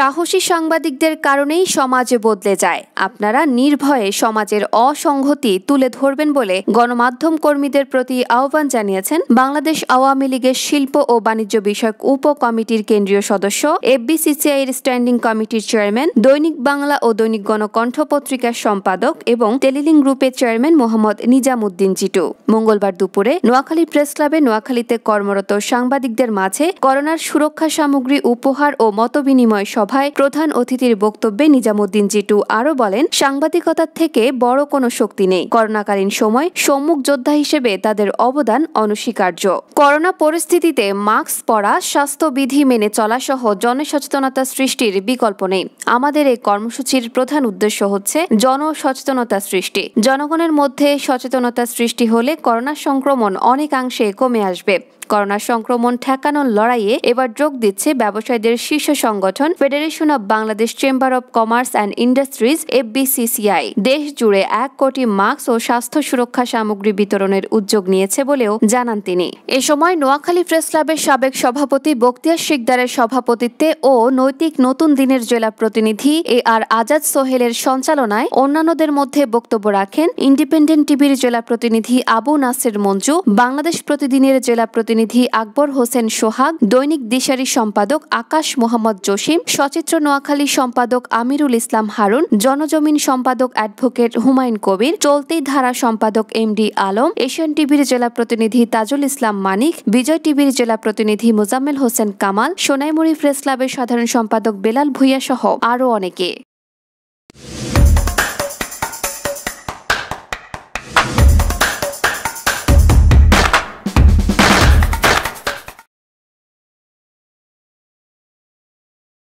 সাহসী সাংবাদিকদের কারণেই সমাজে বদলে যায়। আপনারা নির্ভয়ে সমাজের অসংহতি তুলে ধরবেন বলে গণমাধ্যম কর্মীদের প্রতি আহ্বান জানিয়েছেন বাংলাদেশ আওয়ামী লীগের শিল্প ও বাণিজ্য বিষয়ক উপকমিটির কেন্দ্রীয় সদস্য এফবিসিসিআই এর স্ট্যান্ডিং কমিটির চেয়ারম্যান, দৈনিক বাংলা ও দৈনিক গণকণ্ঠ পত্রিকার সম্পাদক এবং টেলিলিং গ্রুপের চেয়ারম্যান মোহাম্মদ নিজামুদ্দিন জিটু মঙ্গলবার দুপুরে নোয়াখালী প্রেস ক্লাবে নোয়াখালীতে কর্মরত সাংবাদিকদের মাঝে করোনার সুরক্ষা সামগ্রী উপহার ও মতবিনিময় সভায় প্রধান অতিথির বক্তব্যে নিজামুদ্দিন জিটু আরও বলেন, সাংবাদিকতার থেকে বড় কোনো শক্তি নেই। করোনাকালীন সময় সম্মুখ যোদ্ধা হিসেবে তাদের অবদান অনস্বীকার্য। করোনা পরিস্থিতিতে মাস্ক পরা, স্বাস্থ্যবিধি মেনে চলা সহ জনসচেতনতা সৃষ্টির বিকল্প নেই। আমাদের এই কর্মসূচির প্রধান উদ্দেশ্য হচ্ছে জনসচেতনতা সৃষ্টি। জনগণের মধ্যে সচেতনতা সৃষ্টি হলে করোনা সংক্রমণ অনেকাংশে কমে আসবে। করোনা সংক্রমণ ঠেকানোর লড়াইয়ে এবার যোগ দিচ্ছে ব্যবসায়ীদের শীর্ষ সংগঠন federation of Bangladesh chamber of commerce and industries FBCCI. দেশ জুড়ে 1 কোটি মাস্ক ও স্বাস্থ্য সুরক্ষা সামগ্রী বিতরণের উদ্যোগ নিয়েছে বলেও জানান তিনি। এ সময় নোয়াখালী প্রেস ক্লাবের সাবেক সভাপতি বখতিয়া সিকদারের সভাপতিত্বে ও নৈতিক নতুন দিনের জেলা প্রতিনিধি AR আজাদ সোহেলের সঞ্চালনায় অন্যান্যদের মধ্যে বক্তব্য রাখেন ইন্ডিপেন্ডেন্ট টিভির জেলা প্রতিনিধি আবু নাসের মঞ্জু, বাংলাদেশ প্রতিদিনের জেলা প্রতিনিধি নিধি আকবর হোসেন সোহাগ, দৈনিক দিশারি সম্পাদক আকাশ মোহাম্মদ জসিম, সচিত্র নোয়াখালী সম্পাদক আমিরুল ইসলাম হারুন, জনজমিন সম্পাদক অ্যাডভোকেট হুমায়ুন কবির, চলতি ধারা সম্পাদক MD আলম, এশিয়ান টিভির জেলা প্রতিনিধি তাজুল ইসলাম মানিক, বিজয় টিভির জেলা প্রতিনিধি মুজাম্মেল হোসেন কামাল, সোনাইমুরি প্রেস ক্লাবের সাধারণ সম্পাদক বেলাল ভুইয়া সহ আরও অনেকে।